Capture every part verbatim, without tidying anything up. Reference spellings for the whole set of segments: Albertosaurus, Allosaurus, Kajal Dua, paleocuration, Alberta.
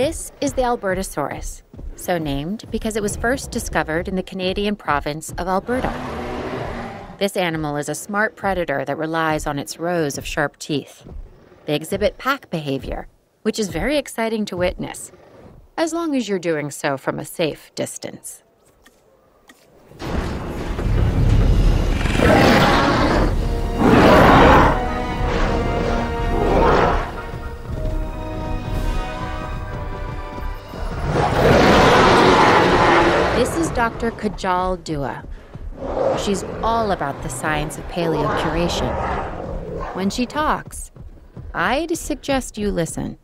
This is the Albertosaurus, so named because it was first discovered in the Canadian province of Alberta. This animal is a smart predator that relies on its rows of sharp teeth. They exhibit pack behavior, which is very exciting to witness, as long as you're doing so from a safe distance. Doctor Kajal Dua. She's all about the science of paleocuration. When she talks, I'd suggest you listen.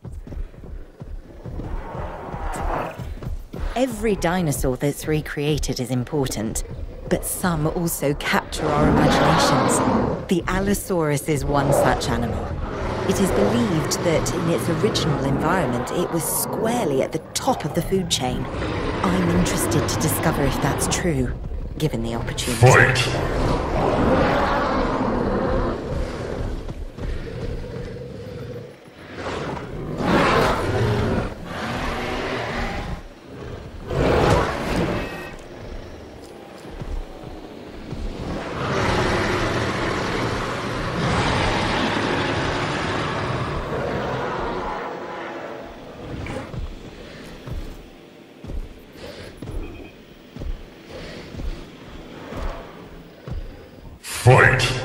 Every dinosaur that's recreated is important, but some also capture our imaginations. The Allosaurus is one such animal. It is believed that in its original environment, it was squarely at the top of the food chain. I'm interested to discover if that's true, given the opportunity. Fight!